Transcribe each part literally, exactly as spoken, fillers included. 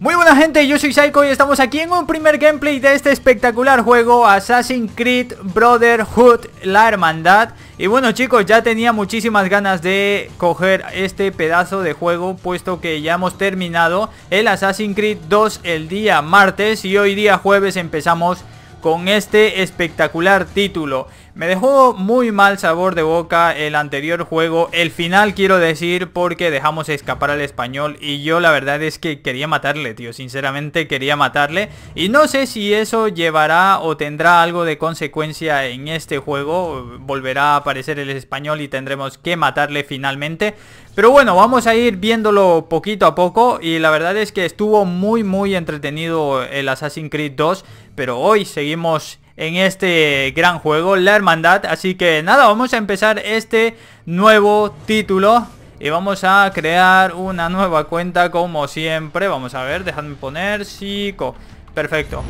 Muy buena gente, yo soy Siicko y estamos aquí en un primer gameplay de este espectacular juego Assassin's Creed Brotherhood, la hermandad. Y bueno chicos, ya tenía muchísimas ganas de coger este pedazo de juego, puesto que ya hemos terminado el Assassin's Creed dos el día martes y hoy día jueves empezamos con este espectacular título. Me dejó muy mal sabor de boca el anterior juego, el final quiero decir, porque dejamos escapar al español y yo la verdad es que quería matarle, tío, sinceramente quería matarle. Y no sé si eso llevará o tendrá algo de consecuencia en este juego, volverá a aparecer el español y tendremos que matarle finalmente. Pero bueno, vamos a ir viéndolo poquito a poco y la verdad es que estuvo muy muy entretenido el Assassin's Creed dos, pero hoy seguimos en este gran juego, la hermandad. Así que nada, vamos a empezar este nuevo título y vamos a crear una nueva cuenta como siempre. Vamos a ver, dejadme poner Siicko. Perfecto.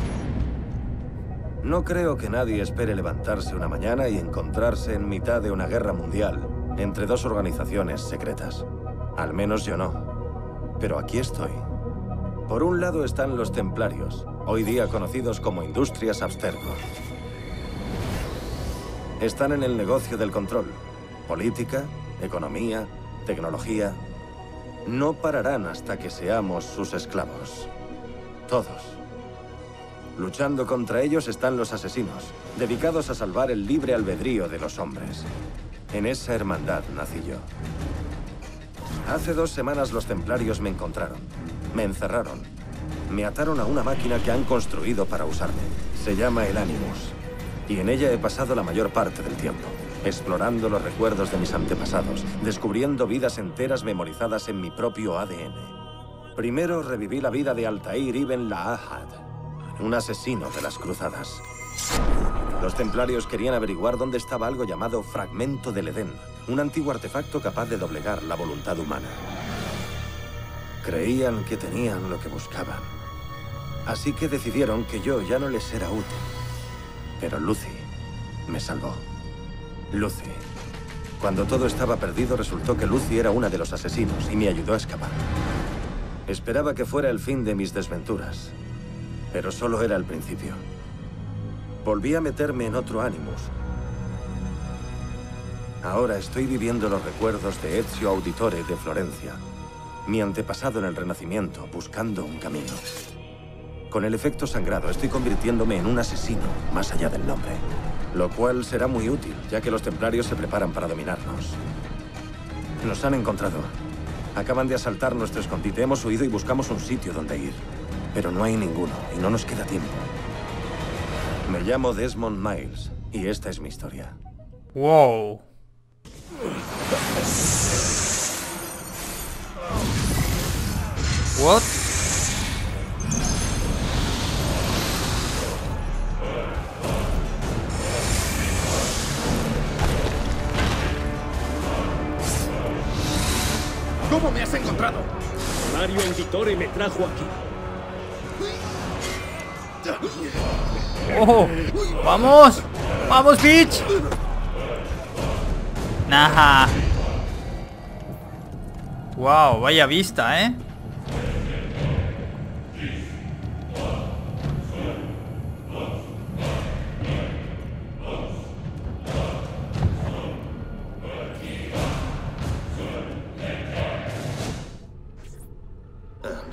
No creo que nadie espere levantarse una mañana y encontrarse en mitad de una guerra mundial entre dos organizaciones secretas. Al menos yo no. Pero aquí estoy. Por un lado están los templarios, hoy día conocidos como Industrias Abstergo. Están en el negocio del control. Política, economía, tecnología. No pararán hasta que seamos sus esclavos. Todos. Luchando contra ellos están los asesinos, dedicados a salvar el libre albedrío de los hombres. En esa hermandad nací yo. Hace dos semanas los templarios me encontraron. Me encerraron. Me ataron a una máquina que han construido para usarme. Se llama el Animus. Y en ella he pasado la mayor parte del tiempo, explorando los recuerdos de mis antepasados, descubriendo vidas enteras memorizadas en mi propio A D N. Primero reviví la vida de Altair Ibn La'ahad, un asesino de las cruzadas. Los templarios querían averiguar dónde estaba algo llamado Fragmento del Edén, un antiguo artefacto capaz de doblegar la voluntad humana. Creían que tenían lo que buscaban. Así que decidieron que yo ya no les era útil. Pero Lucy me salvó. Lucy. Cuando todo estaba perdido, resultó que Lucy era una de los asesinos y me ayudó a escapar. Esperaba que fuera el fin de mis desventuras, pero solo era el principio. Volví a meterme en otro Animus. Ahora estoy viviendo los recuerdos de Ezio Auditore de Florencia, mi antepasado en el Renacimiento, buscando un camino. Con el efecto sangrado estoy convirtiéndome en un asesino más allá del nombre, lo cual será muy útil, ya que los templarios se preparan para dominarnos. Nos han encontrado. Acaban de asaltar nuestro escondite, hemos huido y buscamos un sitio donde ir. Pero no hay ninguno y no nos queda tiempo. Me llamo Desmond Miles y esta es mi historia. Wow. What? ¿Cómo me has encontrado? Mario Auditore me trajo aquí. ¡Ojo! ¡Vamos! ¡Vamos, bitch! Nah. Wow, vaya vista, ¿eh?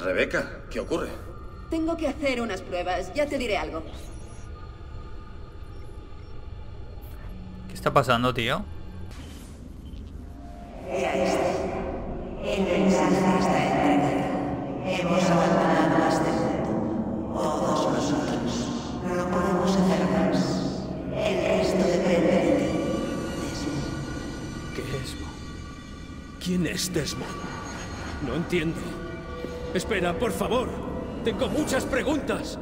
Rebeca, ¿qué ocurre? Tengo que hacer unas pruebas, ya te diré algo. ¿Qué está pasando, tío? Ya está. El mensaje está entregado. Hemos abandonado a este mundo. Todos nosotros. No podemos hacer más. El resto depende de ti, Desmond. ¿Qué Desmond? ¿Quién es Desmond? No entiendo. Espera, por favor. Tengo muchas preguntas.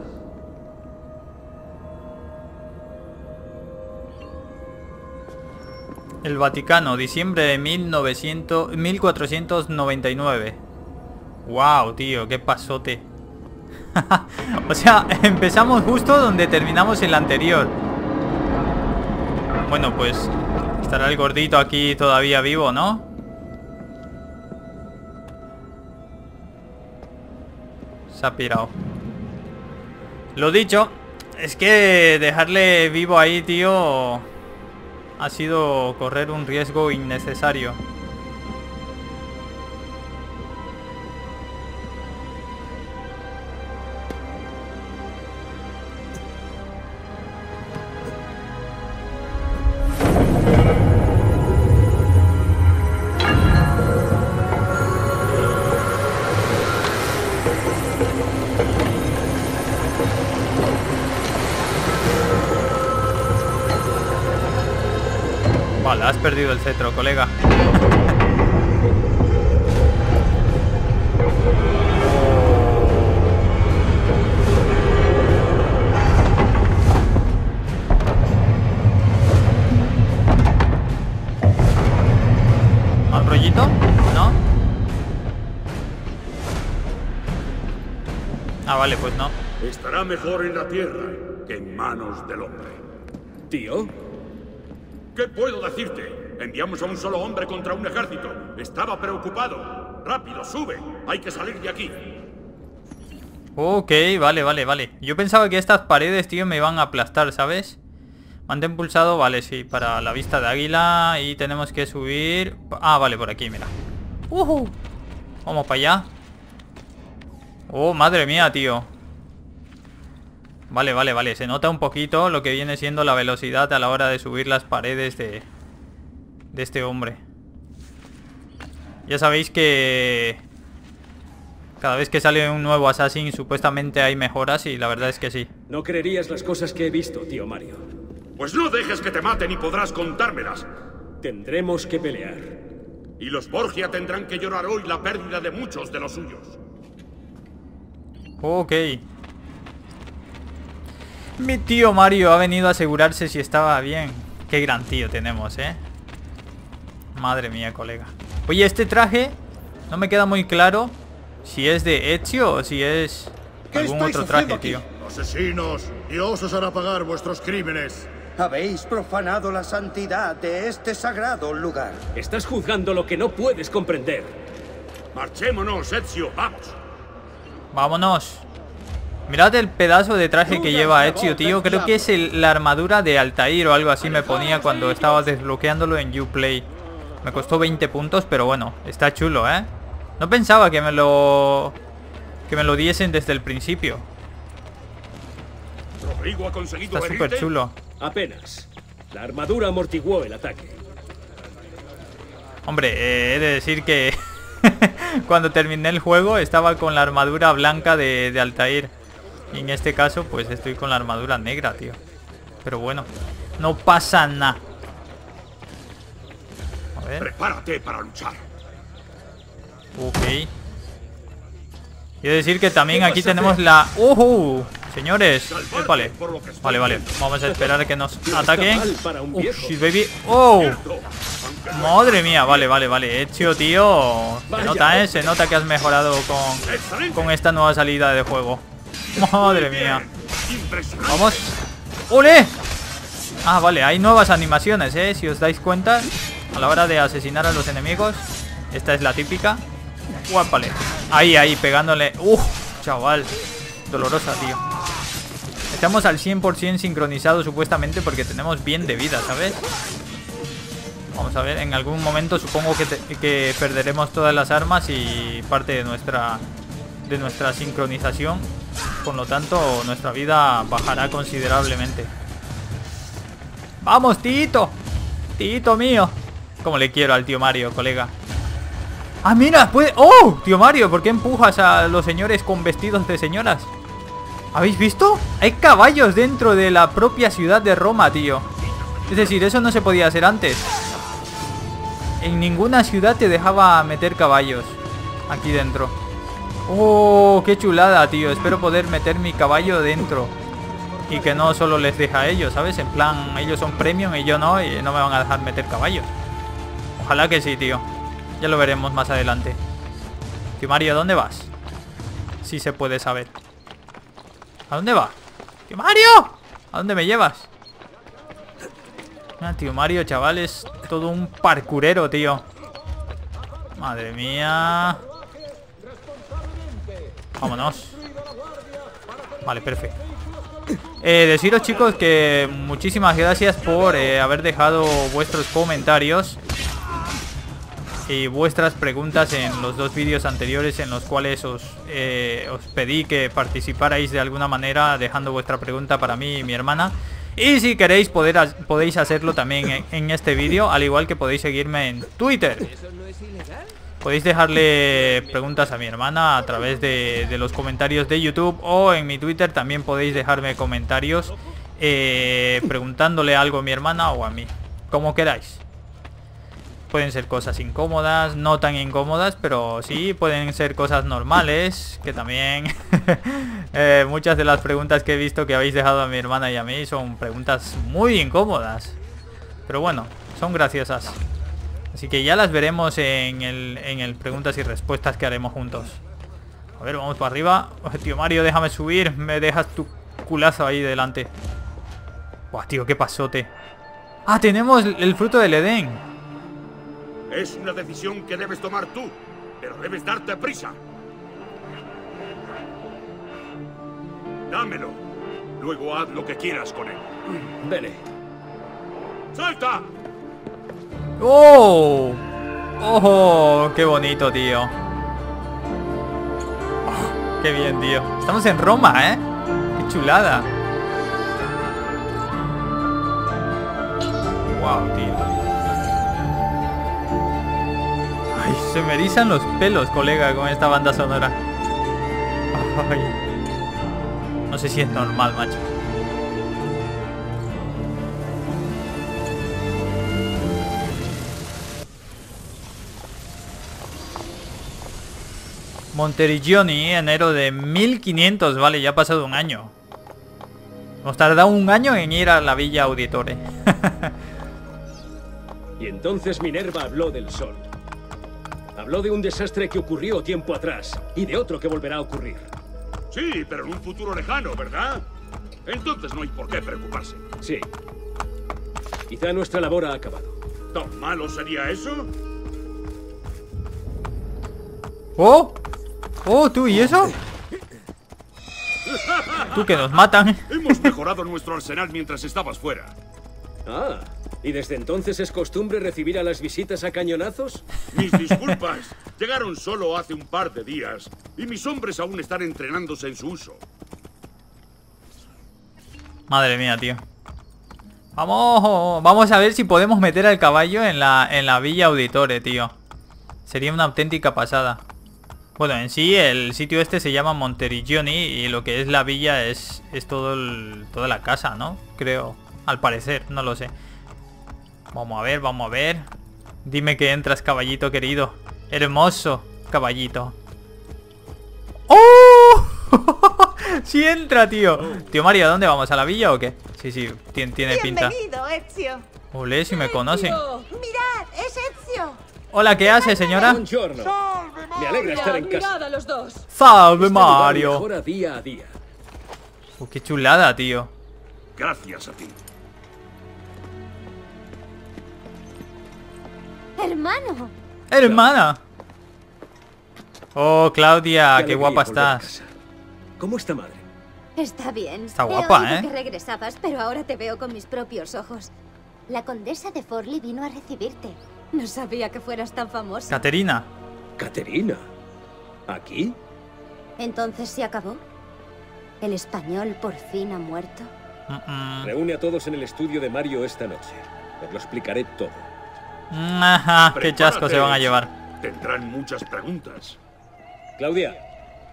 El Vaticano, diciembre de mil cuatrocientos noventa y nueve. Wow, tío, qué pasote. O sea, empezamos justo donde terminamos el anterior. Bueno, pues estará el gordito aquí todavía vivo, ¿no? Se ha pirado. Lo dicho, es que dejarle vivo ahí, tío, ha sido correr un riesgo innecesario. Has perdido el cetro, colega. ¿Mal rollito? ¿No? Ah, vale, pues no. Estará mejor en la tierra que en manos del hombre. ¿Tío? ¿Qué puedo decirte? Enviamos a un solo hombre contra un ejército. Estaba preocupado. Rápido, sube. Hay que salir de aquí. Ok, vale, vale, vale. Yo pensaba que estas paredes, tío, me iban a aplastar, ¿sabes? Mantén pulsado, vale, sí, para la vista de águila. Y tenemos que subir... Ah, vale, por aquí, mira. Uh-huh. Vamos para allá. Oh, madre mía, tío. Vale, vale, vale, se nota un poquito lo que viene siendo la velocidad a la hora de subir las paredes de, de este hombre. Ya sabéis que cada vez que sale un nuevo Assassin supuestamente hay mejoras y la verdad es que sí. No creerías las cosas que he visto, tío Mario. Pues no dejes que te maten y podrás contármelas. Tendremos que pelear. Y los Borgia tendrán que llorar hoy la pérdida de muchos de los suyos. Ok. Mi tío Mario ha venido a asegurarse si estaba bien. Qué gran tío tenemos, ¿eh? Madre mía, colega. Oye, este traje no me queda muy claro si es de Ezio o si es algún otro traje, tío. Asesinos, Dios os hará pagar vuestros crímenes. Habéis profanado la santidad de este sagrado lugar. Estás juzgando lo que no puedes comprender. Marchémonos, Ezio, vamos. Vámonos. Mirad el pedazo de traje que lleva Ezio, tío. Creo que es el, la armadura de Altair o algo así me ponía cuando estaba desbloqueándolo en Uplay. Me costó veinte puntos, pero bueno, está chulo, ¿eh? No pensaba que me lo... Que me lo diesen desde el principio. Está súper chulo. Apenas. La armadura amortiguó el ataque. Hombre, eh, he de decir que... cuando terminé el juego estaba con la armadura blanca de, de Altair. Y en este caso, pues estoy con la armadura negra, tío. Pero bueno, no pasa nada. A ver. Prepárate para luchar. Ok. Quiero decir que también aquí tenemos la... ¡Uh! Señores. Vale, vale, vale. Vamos a esperar a que nos ataquen. ¡Uh, shit, baby! ¡Oh! Madre mía, vale, vale, vale. Ezio, tío. Se nota, ¿eh? Se nota que has mejorado con, con esta nueva salida de juego. Madre mía. Vamos. ¡Ole! Ah, vale, hay nuevas animaciones, eh. Si os dais cuenta, a la hora de asesinar a los enemigos, esta es la típica. Guapale. Ahí, ahí, pegándole. ¡Uf! Chaval. Dolorosa, tío. Estamos al cien por ciento sincronizados supuestamente porque tenemos bien de vida, ¿sabes? Vamos a ver, en algún momento supongo que, te, que perderemos todas las armas y parte de nuestra, de nuestra sincronización. Por lo tanto, nuestra vida bajará considerablemente. ¡Vamos, Tito! ¡Tito mío! Como le quiero al tío Mario, colega. ¡Ah, mira! Puede... ¡Oh! Tío Mario, ¿por qué empujas a los señores con vestidos de señoras? ¿Habéis visto? Hay caballos dentro de la propia ciudad de Roma, tío. Es decir, eso no se podía hacer antes. En ninguna ciudad te dejaba meter caballos aquí dentro. Oh, qué chulada, tío. Espero poder meter mi caballo dentro. Y que no solo les deja a ellos, ¿sabes? En plan, ellos son premium y yo no. Y no me van a dejar meter caballos. Ojalá que sí, tío. Ya lo veremos más adelante. Tío Mario, ¿dónde vas? Sí se puede saber. ¿A dónde va? ¡Tío Mario! ¿A dónde me llevas? Ah, tío Mario, chaval, es todo un parkurero, tío. Madre mía. Vámonos. Vale, perfecto. Eh, deciros, chicos, que muchísimas gracias por eh, haber dejado vuestros comentarios y vuestras preguntas en los dos vídeos anteriores, en los cuales os, eh, os pedí que participarais de alguna manera dejando vuestra pregunta para mí y mi hermana. Y si queréis poder, podéis hacerlo también en, en este vídeo, al igual que podéis seguirme en Twitter. Podéis dejarle preguntas a mi hermana a través de, de los comentarios de YouTube, o en mi Twitter también podéis dejarme comentarios eh, preguntándole algo a mi hermana o a mí, como queráis. Pueden ser cosas incómodas, no tan incómodas, pero sí, pueden ser cosas normales, que también eh, muchas de las preguntas que he visto que habéis dejado a mi hermana y a mí son preguntas muy incómodas, pero bueno, son graciosas. Así que ya las veremos en el, en el preguntas y respuestas que haremos juntos. A ver, vamos para arriba. Oh, tío Mario, déjame subir. Me dejas tu culazo ahí delante. Buah, oh, tío, qué pasote. Ah, tenemos el fruto del Edén. Es una decisión que debes tomar tú, pero debes darte prisa. Dámelo. Luego haz lo que quieras con él. Vele. ¡Salta! ¡Oh! ¡Oh! ¡Qué bonito, tío! Oh, ¡qué bien, tío! Estamos en Roma, ¿eh? ¡Qué chulada! ¡Wow, tío! ¡Ay! Se me erizan los pelos, colega, con esta banda sonora. Ay. No sé si es normal, macho. Monteriggioni, enero de mil quinientos. Vale, ya ha pasado un año. Nos tarda un año en ir a la Villa Auditore. Y entonces Minerva habló del sol. Habló de un desastre que ocurrió tiempo atrás y de otro que volverá a ocurrir. Sí, pero en un futuro lejano, ¿verdad? Entonces no hay por qué preocuparse. Sí. Quizá nuestra labor ha acabado. ¿Tan malo sería eso? ¡Oh! Oh, tú, ¿y eso? Tú, que nos matan. Hemos mejorado nuestro arsenal mientras estabas fuera. Ah, ¿y desde entonces es costumbre recibir a las visitas a cañonazos? Mis disculpas, llegaron solo hace un par de días y mis hombres aún están entrenándose en su uso. Madre mía, tío. Vamos, vamos a ver si podemos meter al caballo en la, en la Villa Auditore, tío. Sería una auténtica pasada. Bueno, en sí el sitio este se llama Monteriggioni y lo que es la villa es, es todo el, toda la casa, ¿no? Creo, al parecer, no lo sé. Vamos a ver, vamos a ver. Dime que entras, caballito querido. Hermoso, caballito. ¡Oh! ¡Sí entra, tío! Tío Mario, ¿a dónde vamos? ¿A la villa o qué? Sí, sí, tiene, tiene pinta. Bienvenido, Ezio. Olé, si me conocen. Mirad, es Ezio. Hola, ¿qué hace, señora? Buongiorno. Me alegra estar en casa. Salve, Mario. Mejora día a día. Oh, qué chulada, tío. Gracias a ti. Hermano. Hermana. Oh, Claudia, qué guapa estás. ¿Cómo está madre? Está bien. Está guapa, ¿eh? He oído que regresabas, pero ahora te veo con mis propios ojos. La condesa de Forlì vino a recibirte. No sabía que fueras tan famosa. Caterina. Caterina. ¿Aquí? Entonces se acabó. ¿El español por fin ha muerto? Uh -uh. Reúne a todos en el estudio de Mario esta noche. Os lo explicaré todo. Ajá, qué chasco se van a llevar. Tendrán muchas preguntas. Claudia,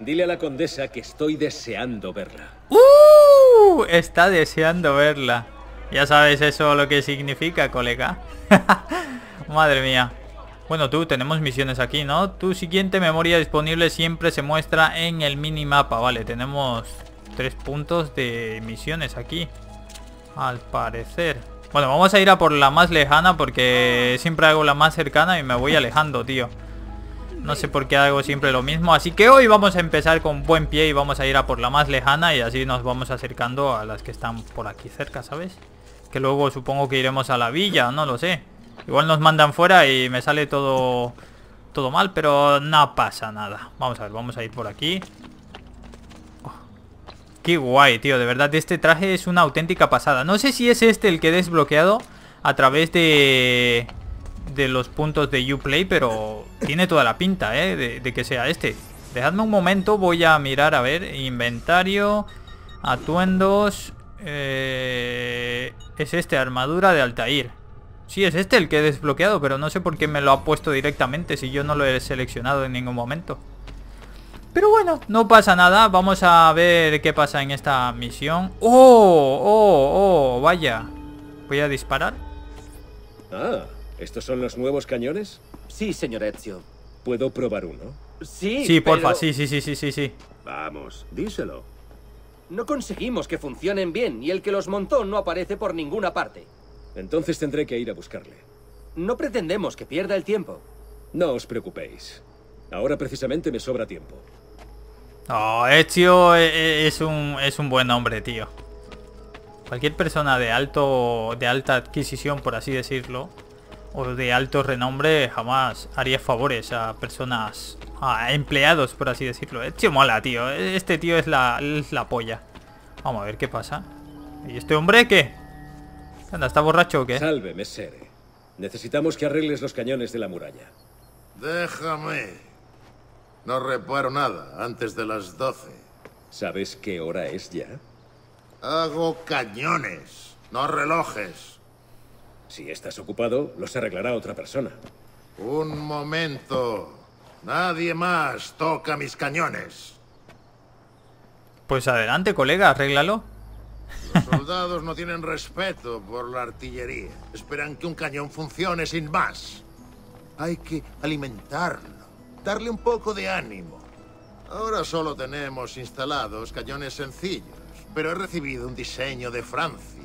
dile a la condesa que estoy deseando verla. ¡Uh! Está deseando verla. Ya sabes eso lo que significa, colega. Madre mía. Bueno, tú, tenemos misiones aquí, ¿no? Tu siguiente memoria disponible siempre se muestra en el minimapa. Vale, tenemos tres puntos de misiones aquí, al parecer. Bueno, vamos a ir a por la más lejana porque siempre hago la más cercana y me voy alejando, tío. No sé por qué hago siempre lo mismo. Así que hoy vamos a empezar con buen pie y vamos a ir a por la más lejana y así nos vamos acercando a las que están por aquí cerca, ¿sabes? Que luego supongo que iremos a la villa, no lo sé. Igual nos mandan fuera y me sale todo todo mal, pero no pasa nada. Vamos a ver, vamos a ir por aquí. Qué guay, tío, de verdad, este traje es una auténtica pasada. No sé si es este el que he desbloqueado a través de de los puntos de Uplay, pero tiene toda la pinta, ¿eh? De, de que sea este. Dejadme un momento, voy a mirar, a ver, inventario, atuendos. Eh, es este, armadura de Altair. Sí, es este el que he desbloqueado, pero no sé por qué me lo ha puesto directamente si yo no lo he seleccionado en ningún momento. Pero bueno, no pasa nada, vamos a ver qué pasa en esta misión. ¡Oh! ¡Oh! ¡Oh! Vaya. Voy a disparar. Ah, ¿estos son los nuevos cañones? Sí, señor Ezio. ¿Puedo probar uno? Sí, Sí, pero... porfa, sí, sí, sí, sí, sí, sí. Vamos, díselo. No conseguimos que funcionen bien y el que los montó no aparece por ninguna parte. Entonces tendré que ir a buscarle. No pretendemos que pierda el tiempo. No os preocupéis. Ahora precisamente me sobra tiempo. Oh, Ezio es un, es un buen hombre, tío. Cualquier persona de alto de alta adquisición, por así decirlo, o de alto renombre, jamás haría favores a personas, a empleados, por así decirlo. Ezio mola, tío. Este tío es la, es la polla. Vamos a ver qué pasa. ¿Y este hombre qué? ¿Qué anda, está borracho o qué? Salve, Mesere. Necesitamos que arregles los cañones de la muralla. Déjame. No reparo nada antes de las doce. ¿Sabes qué hora es ya? Hago cañones, no relojes. Si estás ocupado, los arreglará otra persona. Un momento. Nadie más toca mis cañones. Pues adelante, colega, arréglalo. Los soldados no tienen respeto por la artillería. Esperan que un cañón funcione sin más. Hay que alimentarlo. Darle un poco de ánimo. Ahora solo tenemos instalados cañones sencillos, pero he recibido un diseño de Francia.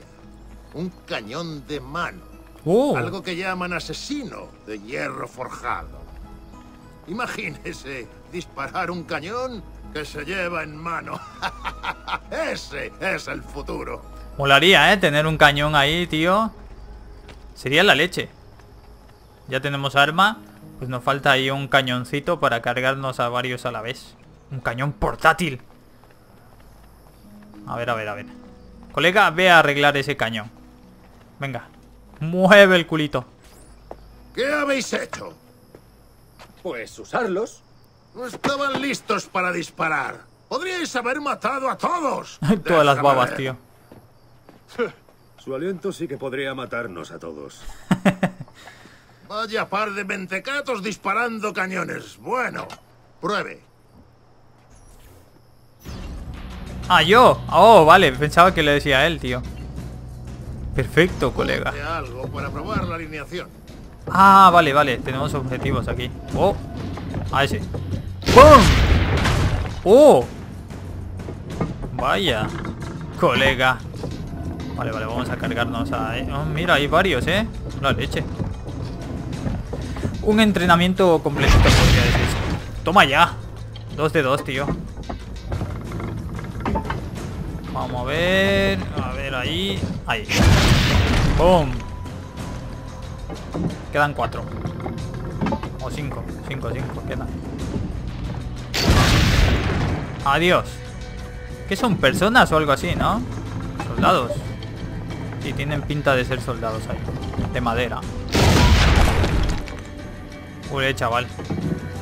Un cañón de mano. Oh. Algo que llaman asesino, de hierro forjado. Imagínese disparar un cañón que se lleva en mano. Ese es el futuro. Molaría, ¿eh? Tener un cañón ahí, tío. Sería la leche. Ya tenemos arma. Pues nos falta ahí un cañoncito para cargarnos a varios a la vez. Un cañón portátil. A ver, a ver, a ver. Colega, ve a arreglar ese cañón. Venga, mueve el culito. ¿Qué habéis hecho? Pues usarlos. No estaban listos para disparar. Podríais haber matado a todos. Todas las babas, tío. Su aliento sí que podría matarnos a todos. Vaya par de mentecatos disparando cañones. Bueno, pruebe. Ah, yo. Oh, vale. Pensaba que le decía a él, tío. Perfecto, colega. Algo para probar la alineación. Ah, vale, vale. Tenemos objetivos aquí. Oh. Ah, ese. ¡Pum! Oh. Vaya. Colega. Vale, vale. Vamos a cargarnos a... Oh, mira, hay varios, ¿eh? La leche. Un entrenamiento completo, podría decirse. Toma ya. Dos de dos, tío. Vamos a ver. A ver, ahí. Ahí. ¡Pum! Quedan cuatro. O cinco. Cinco, cinco. Quedan. Adiós. ¿Qué son? ¿Personas o algo así, no? Soldados. Sí, tienen pinta de ser soldados ahí. De madera. Ule, chaval.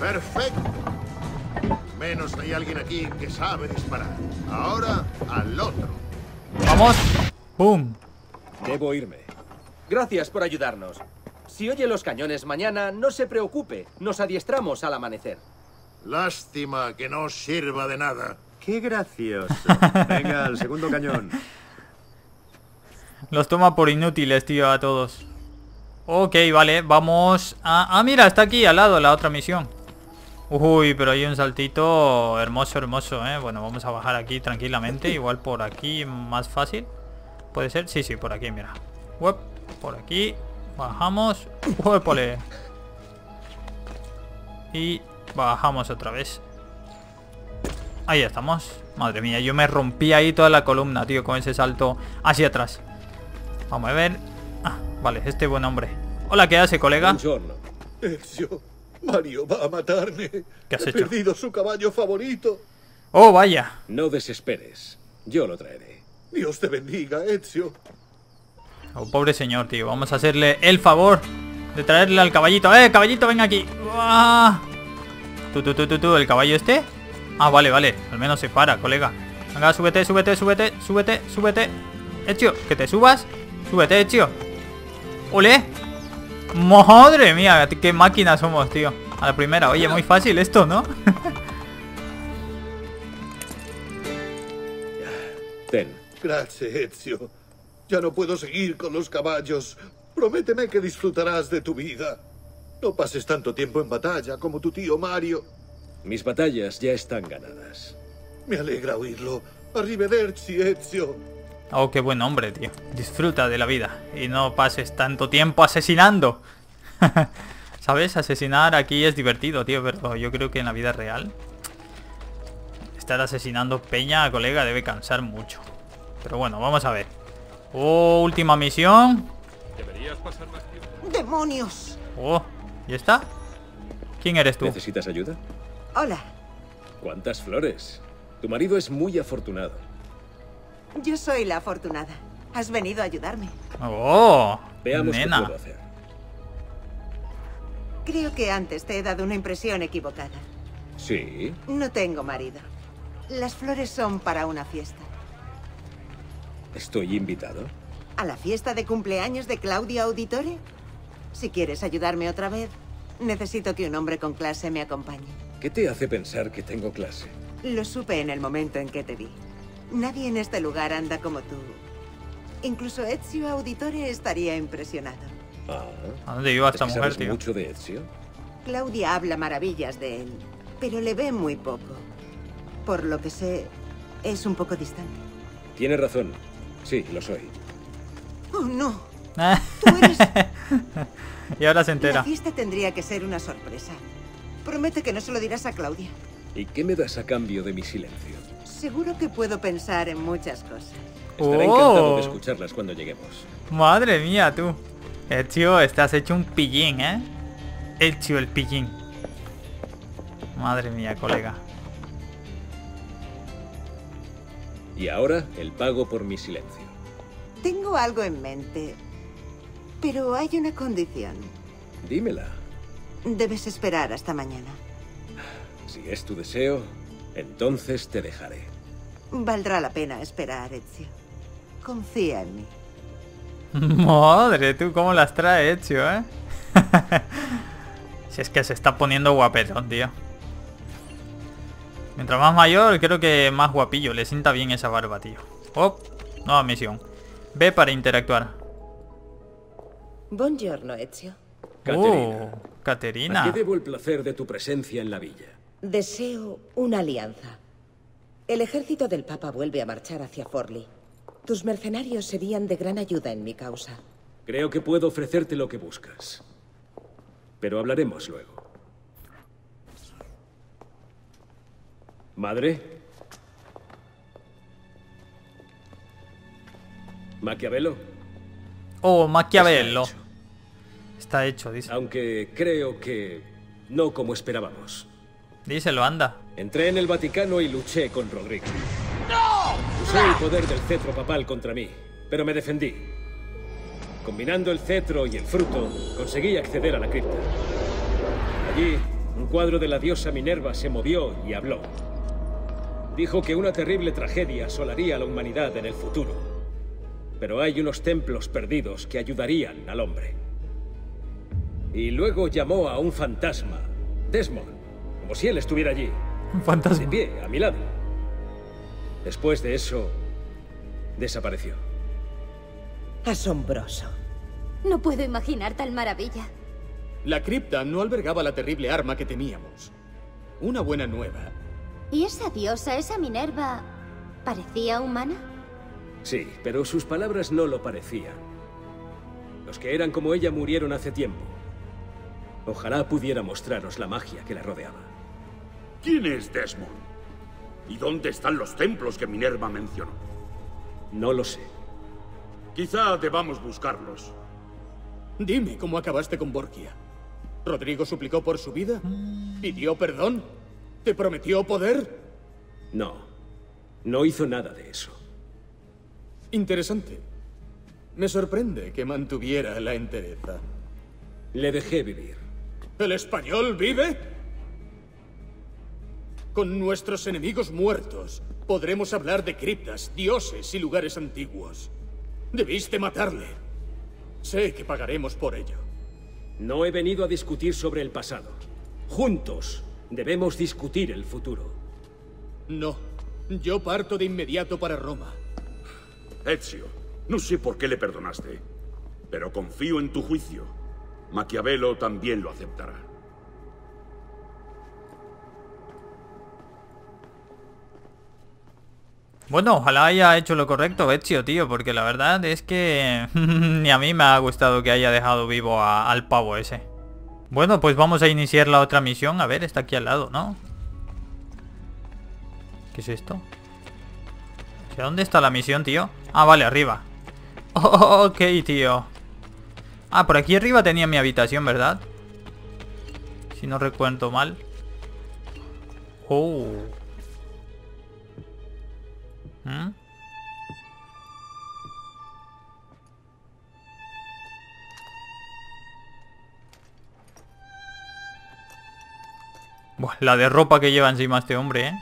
Perfecto. Menos hay alguien aquí que sabe disparar. Ahora al otro. Vamos. Boom. Debo irme. Gracias por ayudarnos. Si oye los cañones mañana, no se preocupe. Nos adiestramos al amanecer. Lástima que no os sirva de nada. Qué gracioso. Venga, al segundo cañón. Los toma por inútiles, tío, a todos. Ok, vale, vamos a... Ah, mira, está aquí al lado la otra misión. Uy, pero hay un saltito hermoso, hermoso, ¿eh? Bueno, vamos a bajar aquí tranquilamente. Igual por aquí, más fácil. ¿Puede ser? Sí, sí, por aquí, mira. Uep, por aquí. Bajamos. Uepole. Y bajamos otra vez. Ahí estamos. Madre mía, yo me rompí ahí toda la columna, tío, con ese salto hacia atrás. Vamos a ver... Ah, vale, este buen hombre. Hola, ¿qué hace, colega? Buongiorno. Ezio, Mario va a matarme. ¿Qué has hecho? He perdido su caballo favorito. Oh, vaya. No desesperes. Yo lo traeré. Dios te bendiga, Ezio. Oh, pobre señor, tío. Vamos a hacerle el favor de traerle al caballito. ¡Eh, caballito, venga aquí! ¡Uah! Tú, tú, tú, tú, tú, el caballo este. Ah, vale, vale. Al menos se para, colega. Venga, súbete, súbete, súbete, súbete, súbete. Ezio, que te subas. Súbete, Ezio. ¡Ole! ¡Madre mía! ¡Qué máquina somos, tío! A la primera. Oye, muy fácil esto, ¿no? Ten. Gracias, Ezio. Ya no puedo seguir con los caballos. Prométeme que disfrutarás de tu vida. No pases tanto tiempo en batalla como tu tío Mario. Mis batallas ya están ganadas. Me alegra oírlo. Arrivederci, Ezio. Oh, qué buen hombre, tío. Disfruta de la vida y no pases tanto tiempo asesinando. ¿Sabes? Asesinar aquí es divertido, tío, pero yo creo que en la vida real estar asesinando peña, colega, debe cansar mucho. Pero bueno, vamos a ver. Oh, última misión. Deberías pasar más tiempo. ¡Demonios! Oh, ¿y está? ¿Quién eres tú? ¿Necesitas ayuda? Hola. ¿Cuántas flores? Tu marido es muy afortunado. Yo soy la afortunada. Has venido a ayudarme. Oh, veamos nena. Qué puedo hacer. Creo que antes te he dado una impresión equivocada. Sí. No tengo marido. Las flores son para una fiesta. ¿Estoy invitado? ¿A la fiesta de cumpleaños de Claudia Auditore? Si quieres ayudarme otra vez, necesito que un hombre con clase me acompañe. ¿Qué te hace pensar que tengo clase? Lo supe en el momento en que te vi. Nadie en este lugar anda como tú. Incluso Ezio Auditore estaría impresionado. Ah, ¿a dónde iba esta mujer, tío? ¿Mucho de Ezio? Claudia habla maravillas de él, pero le ve muy poco. Por lo que sé, es un poco distante. Tienes razón. Sí, lo soy. Oh, no. Tú eres... Y ahora se entera. La fiesta tendría que ser una sorpresa. Promete que no se lo dirás a Claudia. ¿Y qué me das a cambio de mi silencio? Seguro que puedo pensar en muchas cosas. Estaré oh. encantado de escucharlas cuando lleguemos. Madre mía, tú. Ezio, estás hecho un pillín, ¿eh? Ezio, el pillín. Madre mía, colega. Y ahora, el pago por mi silencio. Tengo algo en mente, pero hay una condición. Dímela. Debes esperar hasta mañana. Si es tu deseo... entonces te dejaré. Valdrá la pena esperar, Ezio. Confía en mí. Madre, tú cómo las trae Ezio, ¿eh? Si es que se está poniendo guapetón, tío. Mientras más mayor, creo que más guapillo. Le sienta bien esa barba, tío. Oh, nueva misión. Ve para interactuar. Buongiorno, Ezio. Caterina. Oh, Caterina. ¿A qué debo el placer de tu presencia en la villa? Deseo una alianza. El ejército del Papa vuelve a marchar hacia Forlì. Tus mercenarios serían de gran ayuda en mi causa. Creo que puedo ofrecerte lo que buscas. Pero hablaremos luego. ¿Madre? ¿Maquiavelo? Oh, Maquiavelo. Está hecho. Está hecho, dice. Aunque creo que no como esperábamos. Díselo, anda. Entré en el Vaticano y luché con Rodrigo. ¡No! Usé el poder del cetro papal contra mí, pero me defendí. Combinando el cetro y el fruto, conseguí acceder a la cripta. Allí, un cuadro de la diosa Minerva se movió y habló. Dijo que una terrible tragedia asolaría a la humanidad en el futuro. Pero hay unos templos perdidos que ayudarían al hombre. Y luego llamó a un fantasma, Desmond. Como si él estuviera allí. Un fantasma. De pie, a mi lado. Después de eso, desapareció. Asombroso. No puedo imaginar tal maravilla. La cripta no albergaba la terrible arma que teníamos. Una buena nueva. ¿Y esa diosa, esa Minerva, parecía humana? Sí, pero sus palabras no lo parecían. Los que eran como ella murieron hace tiempo. Ojalá pudiera mostraros la magia que la rodeaba. ¿Quién es Desmond? ¿Y dónde están los templos que Minerva mencionó? No lo sé. Quizá debamos buscarlos. Dime cómo acabaste con Borgia. ¿Rodrigo suplicó por su vida? ¿Pidió perdón? ¿Te prometió poder? No. No hizo nada de eso. Interesante. Me sorprende que mantuviera la entereza. Le dejé vivir. ¿El español vive? Con nuestros enemigos muertos, podremos hablar de criptas, dioses y lugares antiguos. Debiste matarle. Sé que pagaremos por ello. No he venido a discutir sobre el pasado. Juntos debemos discutir el futuro. No. Yo parto de inmediato para Roma. Ezio, no sé por qué le perdonaste, pero confío en tu juicio. Maquiavelo también lo aceptará. Bueno, ojalá haya hecho lo correcto, Ezio, tío, porque la verdad es que ni a mí me ha gustado que haya dejado vivo a, al pavo ese. Bueno, pues vamos a iniciar la otra misión. A ver, está aquí al lado, ¿no? ¿Qué es esto? ¿De dónde está la misión, tío? Ah, vale, arriba. Ok, tío. Ah, por aquí arriba tenía mi habitación, ¿verdad? Si no recuerdo mal. Oh. ¿Mm? Buah, la de ropa que lleva encima este hombre, ¿eh?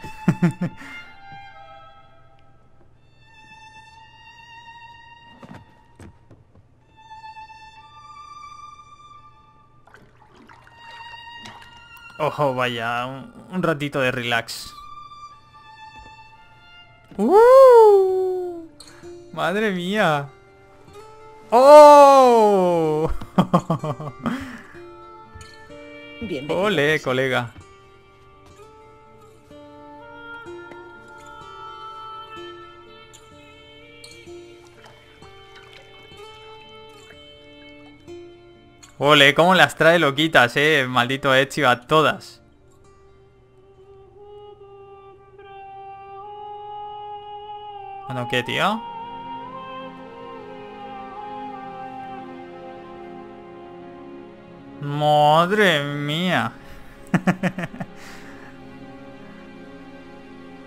Ojo, vaya, un, un ratito de relax. ¡Uh! ¡Madre mía! ¡Oh! Bienvenidos. ¡Ole, colega! Ole, cómo las trae loquitas, eh, maldito Ezio, a todas. Bueno, ¿qué, tío? Madre mía.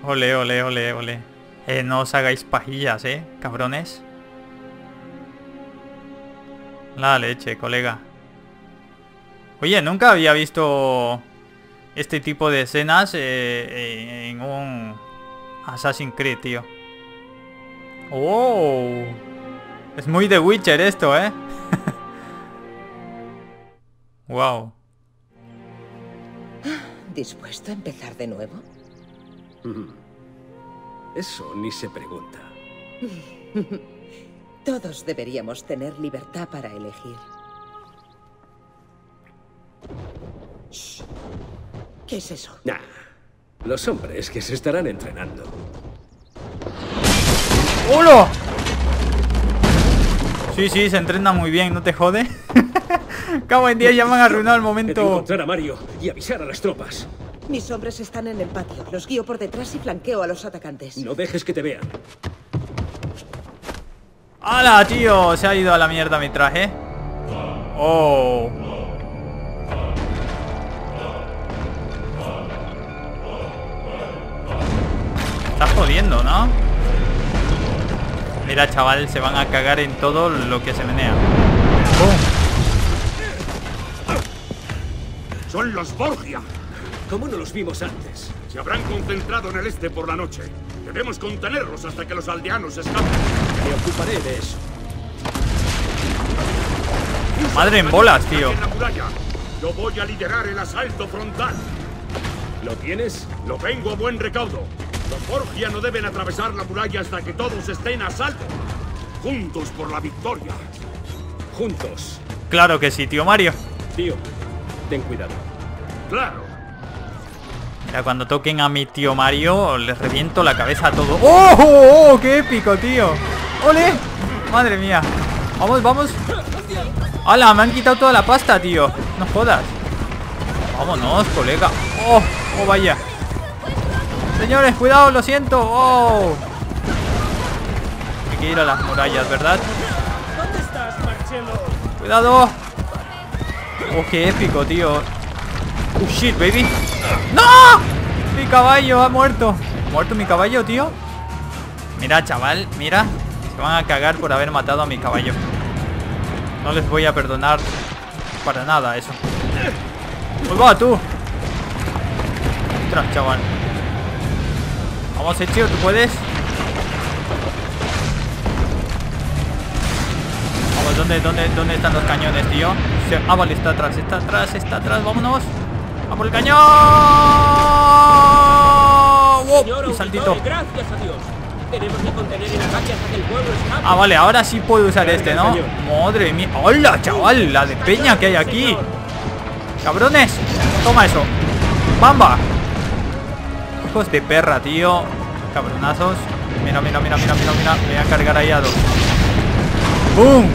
Ole, ole, ole, ole. Eh, no os hagáis pajillas, eh, cabrones. La leche, colega. Oye, nunca había visto este tipo de escenas eh, en un Assassin's Creed, tío. ¡Oh! Es muy The Witcher esto, ¿eh? Wow. ¿Dispuesto a empezar de nuevo? Eso ni se pregunta. Todos deberíamos tener libertad para elegir. ¿Qué es eso? Nah, los hombres que se estarán entrenando. ¡Hola! Sí, sí, se entrena muy bien, ¿no te jode? Cabo en día ya me han arruinado el momento. He de encontrar a Mario y avisar a las tropas. Mis hombres están en el patio. Los guío por detrás y flanqueo a los atacantes. No dejes que te vean. ¡Hala, tío! Se ha ido a la mierda mi traje. ¡Oh! Estás jodiendo, ¿no? Mira, chaval, se van a cagar en todo lo que se menea. ¡Oh! ¡Son los Borgia! ¿Cómo no los vimos antes? Se habrán concentrado en el este por la noche. Debemos contenerlos hasta que los aldeanos escapen. Me ocuparé de eso. Madre en bolas, tío. Yo voy a liderar el asalto frontal. ¿Lo tienes? Lo tengo a buen recaudo. Los Borgia no deben atravesar la muralla hasta que todos estén a salvo. Juntos por la victoria. Juntos. Claro que sí, tío Mario. Tío, ten cuidado. Claro. Mira, cuando toquen a mi tío Mario, les reviento la cabeza a todo. ¡Oh, oh, oh! ¡Qué épico, tío! ¡Ole! Madre mía. Vamos, vamos. ¡Hala! Me han quitado toda la pasta, tío. No jodas. Vámonos, colega. ¡Oh! ¡Oh, vaya! Señores, cuidado, lo siento. ¡Oh! Hay que ir a las murallas, ¿verdad? ¿Dónde estás, Marcelo? ¡Cuidado! ¡Oh, qué épico, tío! ¡Oh, shit, baby! ¡No! Mi caballo ha muerto. ¿Ha muerto mi caballo, tío? Mira, chaval, mira. Se van a cagar por haber matado a mi caballo. No les voy a perdonar para nada eso. ¡Uy, va, tú! Ostras, chaval. Vamos, Ezio, ¿tú puedes? Vamos, ¿dónde, dónde, dónde están los cañones, tío? Ah, vale, está atrás, está atrás, está atrás. Vámonos. ¡A por el cañón! ¡Wow! Señor, un saltito. Gracias a Dios. Tenemos que contener el ataque hasta que el pueblo escape. Ah, vale, ahora sí puedo usar este, ¿no? Madre mía. ¡Hola, chaval! La de peña que hay aquí. Cabrones. Toma eso. ¡Bamba! Hijos de perra, tío. Cabronazos. Mira, mira, mira, mira, mira, mira. Voy a cargar ahí a dos. ¡Bum!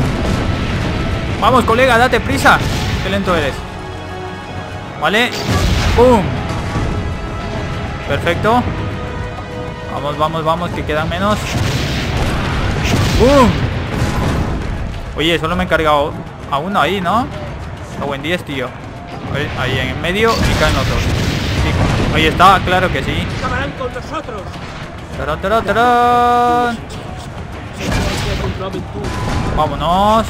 Vamos, colega, date prisa. Qué lento eres. Vale. ¡Bum! Perfecto. Vamos, vamos, vamos, que quedan menos. ¡Bum! Oye, solo me he cargado a uno ahí, ¿no? O en diez, tío. Ahí en el medio y caen los dos. Sí. Ahí está, claro que sí. Acabarán con nosotros. ¡Tarán, tarán, tarán! Vámonos.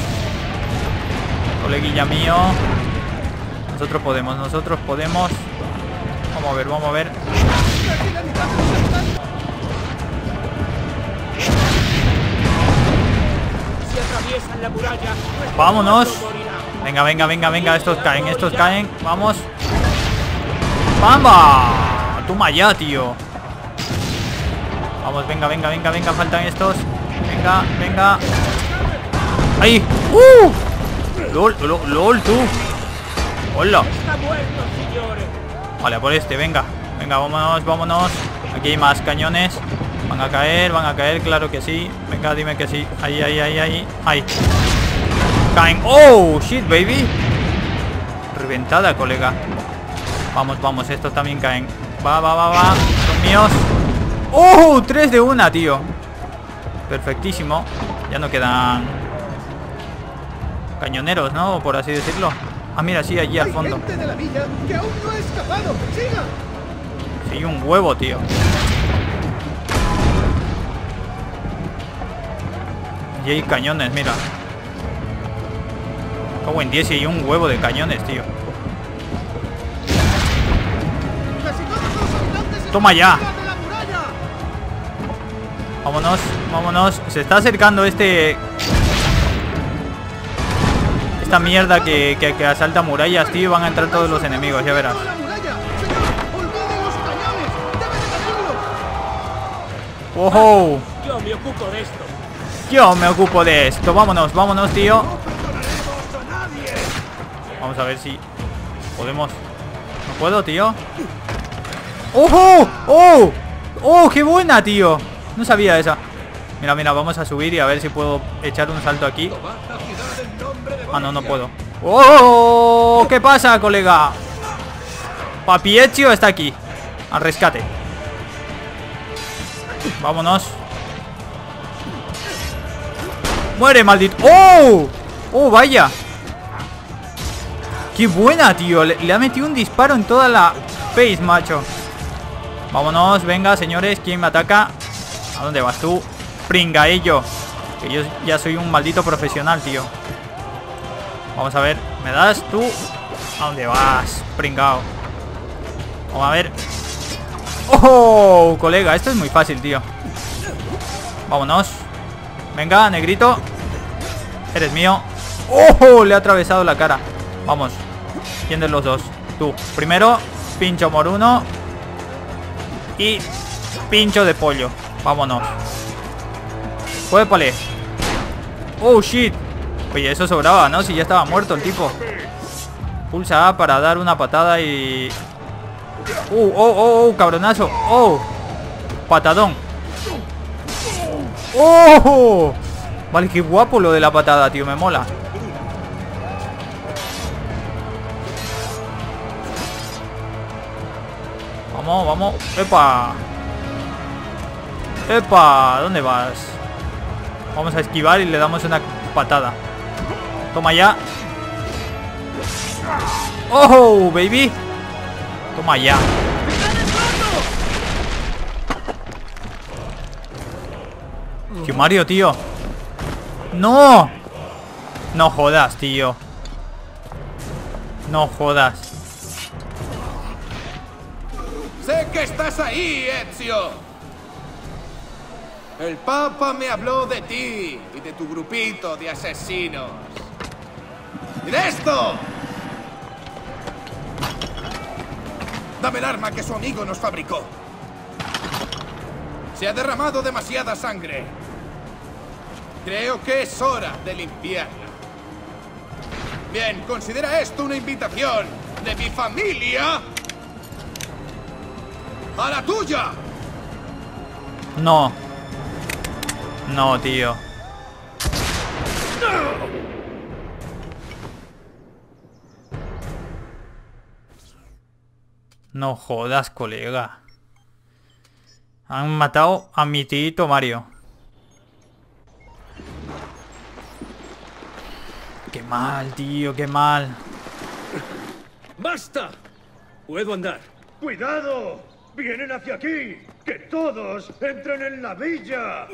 Coleguilla mío. Nosotros podemos, nosotros podemos. Vamos a ver, vamos a ver. Vámonos. Venga, venga, venga, venga. Estos caen, estos caen. Vamos. ¡Bamba! Toma ya, tío. Vamos, venga, venga, venga, venga. Faltan estos. Venga, venga. ¡Ahí! ¡Uh! ¡Lol, lol, lol, tú! ¡Hola! Vale, por este, venga. Venga, vámonos, vámonos. Aquí hay más cañones. Van a caer, van a caer, claro que sí. Venga, dime que sí. Ahí, ahí, ahí, ahí. Ahí. Caen. ¡Oh, shit, baby! Reventada, colega. Vamos, vamos, estos también caen. Va, va, va, va. Son míos. ¡Oh! Tres de una, tío. Perfectísimo. Ya no quedan cañoneros, ¿no? Por así decirlo. Ah, mira, sí, allí al fondo. Sí, un huevo, tío. Y hay cañones, mira. Como en diez y hay un huevo de cañones, tío. Toma ya. Vámonos, vámonos. Se está acercando este... Esta mierda que, que, que asalta murallas, tío. Van a entrar todos los enemigos, ya verás. ¡Wow! Yo me ocupo de esto. Yo me ocupo de esto. Vámonos, vámonos, tío. Vamos a ver si podemos. No puedo, tío. ¡Oh! ¡Oh! ¡Oh! ¡Qué buena, tío! No sabía esa. Mira, mira, vamos a subir y a ver si puedo echar un salto aquí. Ah, no, no puedo. ¡Oh! ¿Qué pasa, colega? Papi Ezio está aquí. Al rescate. Vámonos. Muere, maldito. ¡Oh! ¡Oh, vaya! ¡Qué buena, tío! Le, le ha metido un disparo en toda la face, macho. Vámonos, venga, señores. ¿Quién me ataca? ¿A dónde vas tú? Pringaillo. Que yo ya soy un maldito profesional, tío. Vamos a ver. ¿Me das tú? ¿A dónde vas? Pringao. Vamos a ver. ¡Oh, colega! Esto es muy fácil, tío. Vámonos. Venga, negrito. Eres mío. ¡Oh! Le ha atravesado la cara. Vamos. ¿Quién de los dos? Tú. Primero, pincho moruno. Y pincho de pollo. Vámonos. ¡Juépale! ¡Oh, shit! Oye, eso sobraba, ¿no? Si ya estaba muerto el tipo. Pulsa A para dar una patada y... ¡Uh! ¡Oh, oh, oh! ¡Cabronazo! ¡Oh! Patadón. ¡Oh! Vale, qué guapo lo de la patada, tío. Me mola. Vamos, vamos. ¡Epa! ¡Epa! ¿Dónde vas? Vamos a esquivar y le damos una patada. Toma ya. ¡Oh, baby! Toma ya. Que Mario, tío. ¡No! No jodas, tío. No jodas. Sé que estás ahí, Ezio. El Papa me habló de ti y de tu grupito de asesinos. ¡Y de esto! Dame el arma que su amigo nos fabricó. Se ha derramado demasiada sangre. Creo que es hora de limpiarla. Bien, considera esto una invitación de mi familia a la tuya. No. No, tío. ¡No! No jodas, colega. Han matado a mi tío Mario. Qué mal, tío, qué mal. ¡Basta! Puedo andar. ¡Cuidado! ¡Vienen hacia aquí! ¡Que todos entren en la villa!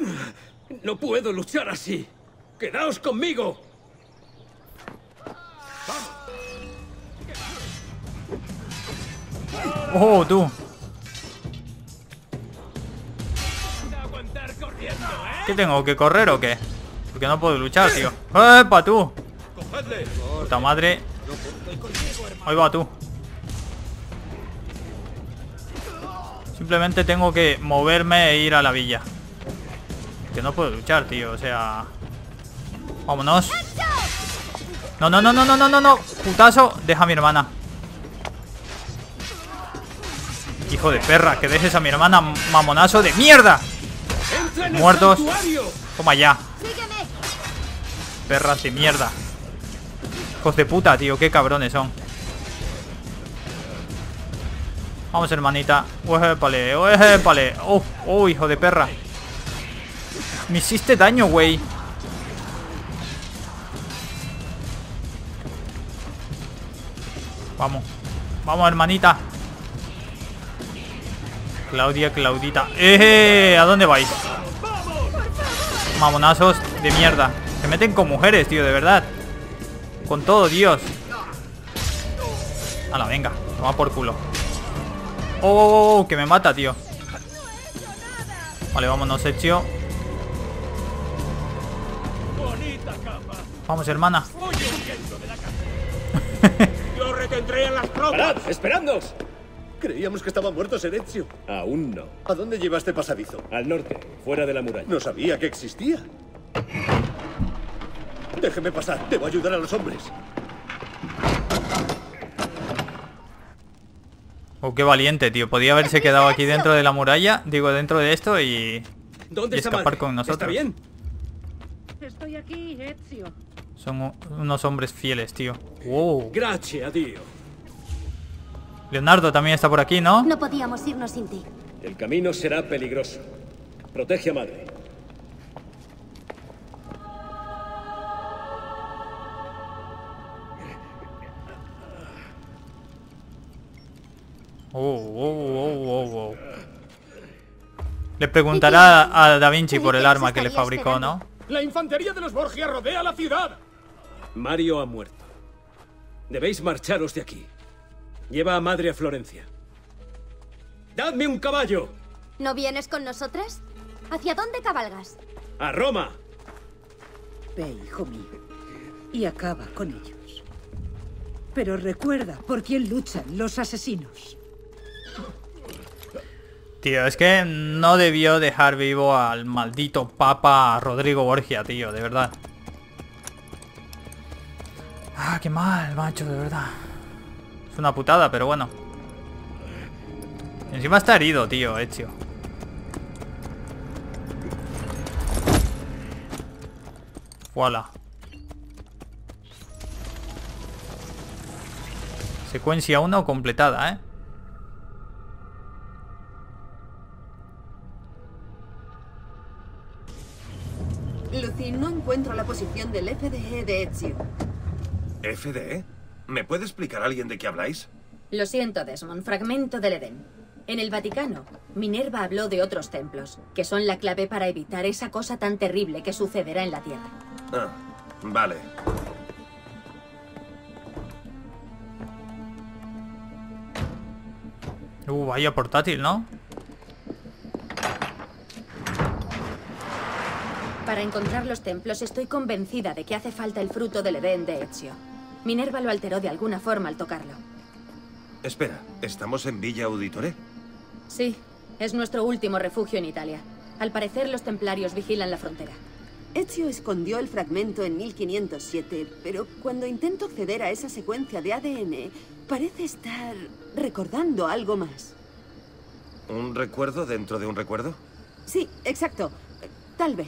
No puedo luchar así. ¡Quedaos conmigo! ¡Vamos! Oh, tú. ¿Qué tengo que correr o qué? Porque no puedo luchar, tío. ¡Epa, tú! Puta madre. Ahí va, tú. Simplemente tengo que moverme e ir a la villa. Que no puedo luchar, tío. O sea... Vámonos. No, no, no, no, no, no, no, no. Putazo. Deja a mi hermana. Hijo de perra, que dejes a mi hermana, mamonazo de mierda. Muertos. Toma ya. Perras de mierda. Hijos de puta, tío, qué cabrones son. Vamos, hermanita. Uépale, uépale. Oh, oh, hijo de perra. Me hiciste daño, güey. Vamos. Vamos, hermanita. Claudia, Claudita. ¡Eh! ¿A dónde vais? Mamonazos de mierda. Se meten con mujeres, tío, de verdad. Con todo, Dios. Hala, venga. Toma por culo. Oh, oh, oh, que me mata, tío. Vale, vámonos, Ezio. Vamos, hermana. Yo retendré a las tropas. ¡Parad! ¡Esperadnos! Creíamos que estaba muerto Ezio. Aún no. ¿A dónde llevaste pasadizo? Al norte, fuera de la muralla. No sabía que existía. Déjeme pasar, debo ayudar a los hombres. Oh, qué valiente, tío. Podía haberse quedado aquí dentro de la muralla, digo, dentro de esto y, ¿dónde y escapar con nosotros. ¿Está bien? Estoy aquí, Ezio. Son unos hombres fieles, tío. Wow. Gracias a Dios. Leonardo también está por aquí, ¿no? No podíamos irnos sin ti. El camino será peligroso. Protege a madre. Oh, oh, oh, oh, oh. Le preguntará a Da Vinci por el arma que le fabricó, ¿no? La infantería de los Borgia rodea la ciudad. Mario ha muerto. Debéis marcharos de aquí. Lleva a madre a Florencia. ¡Dadme un caballo! ¿No vienes con nosotras? ¿Hacia dónde cabalgas? ¡A Roma! Ve, hijo mío, y acaba con ellos. Pero recuerda por quién luchan los asesinos. Tío, es que no debió dejar vivo al maldito Papa Rodrigo Borgia, tío, de verdad. Ah, qué mal, macho, de verdad. Una putada, pero bueno. Encima está herido, tío, Ezio. Voilà. Secuencia uno completada, ¿eh? Lucy, no encuentro la posición del F D E de Ezio. ¿F D E? ¿Me puede explicar alguien de qué habláis? Lo siento, Desmond. Fragmento del Edén. En el Vaticano, Minerva habló de otros templos, que son la clave para evitar esa cosa tan terrible que sucederá en la Tierra. Ah, vale. Uh, vaya portátil, ¿no? Para encontrar los templos estoy convencida de que hace falta el fruto del Edén de Ezio. Minerva lo alteró de alguna forma al tocarlo. Espera, ¿estamos en Villa Auditore? Sí, es nuestro último refugio en Italia. Al parecer los templarios vigilan la frontera. Ezio escondió el fragmento en mil quinientos siete, pero cuando intento acceder a esa secuencia de A D N, parece estar recordando algo más. ¿Un recuerdo dentro de un recuerdo? Sí, exacto. Tal vez.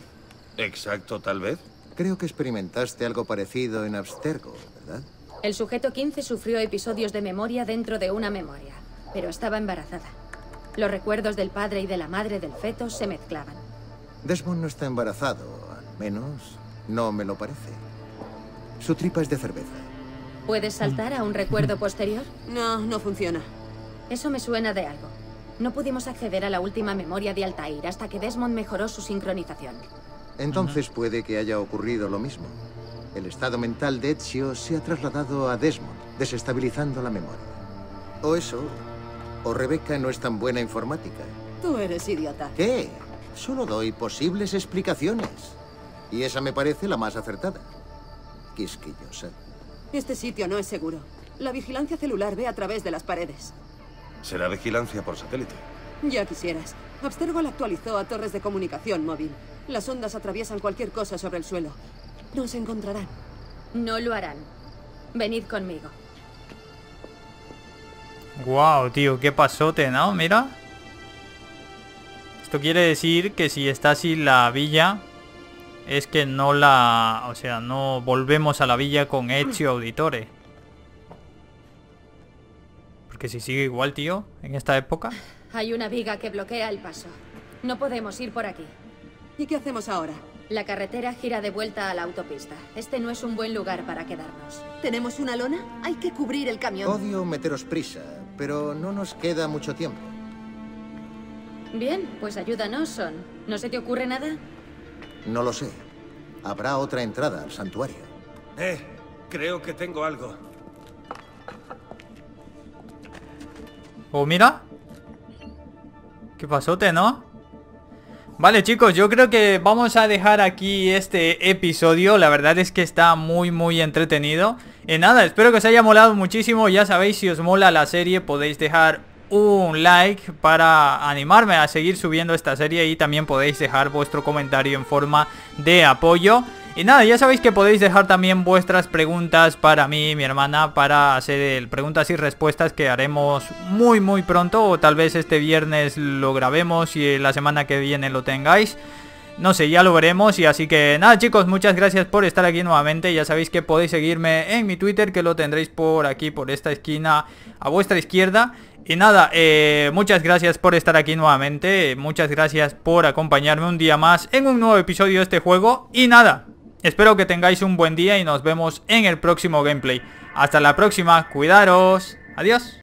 ¿Exacto, tal vez? Creo que experimentaste algo parecido en Abstergo, ¿verdad? El sujeto quince sufrió episodios de memoria dentro de una memoria, pero estaba embarazada. Los recuerdos del padre y de la madre del feto se mezclaban. Desmond no está embarazado, al menos no me lo parece. Su tripa es de cerveza. ¿Puedes saltar a un recuerdo posterior? No, no funciona. Eso me suena de algo. No pudimos acceder a la última memoria de Altair hasta que Desmond mejoró su sincronización. Entonces puede que haya ocurrido lo mismo. El estado mental de Ezio se ha trasladado a Desmond, desestabilizando la memoria. O eso... o Rebeca no es tan buena informática. Tú eres idiota. ¿Qué? Solo doy posibles explicaciones. Y esa me parece la más acertada. Quisquillosa. Este sitio no es seguro. La vigilancia celular ve a través de las paredes. Será vigilancia por satélite. Ya quisieras. Abstergo la actualizó a torres de comunicación móvil. Las ondas atraviesan cualquier cosa sobre el suelo. Nos encontrarán. No lo harán. Venid conmigo. Wow, tío, qué pasote, ¿no? Mira. Esto quiere decir que si está así la villa, es que no la... o sea, no volvemos a la villa con Ezio Auditore. Porque si sigue igual, tío, en esta época... Hay una viga que bloquea el paso. No podemos ir por aquí. ¿Y qué hacemos ahora? La carretera gira de vuelta a la autopista. Este no es un buen lugar para quedarnos. ¿Tenemos una lona? Hay que cubrir el camión. Odio meteros prisa, pero no nos queda mucho tiempo. Bien, pues ayúdanos, Son. ¿No se te ocurre nada? No lo sé. Habrá otra entrada al santuario. Eh, creo que tengo algo. Oh, mira. Qué pasote, ¿no? Vale, chicos, yo creo que vamos a dejar aquí este episodio. La verdad es que está muy muy entretenido. Y nada, espero que os haya molado muchísimo. Ya sabéis, si os mola la serie podéis dejar un like para animarme a seguir subiendo esta serie. Y también podéis dejar vuestro comentario en forma de apoyo. Y nada, ya sabéis que podéis dejar también vuestras preguntas para mí y mi hermana para hacer el preguntas y respuestas que haremos muy muy pronto, o tal vez este viernes lo grabemos y la semana que viene lo tengáis. No sé, ya lo veremos. Y así que nada, chicos, muchas gracias por estar aquí nuevamente. Ya sabéis que podéis seguirme en mi Twitter, que lo tendréis por aquí, por esta esquina, a vuestra izquierda. Y nada, eh, muchas gracias por estar aquí nuevamente. Muchas gracias por acompañarme un día más en un nuevo episodio de este juego. Y nada, espero que tengáis un buen día y nos vemos en el próximo gameplay. Hasta la próxima, cuidaros, adiós.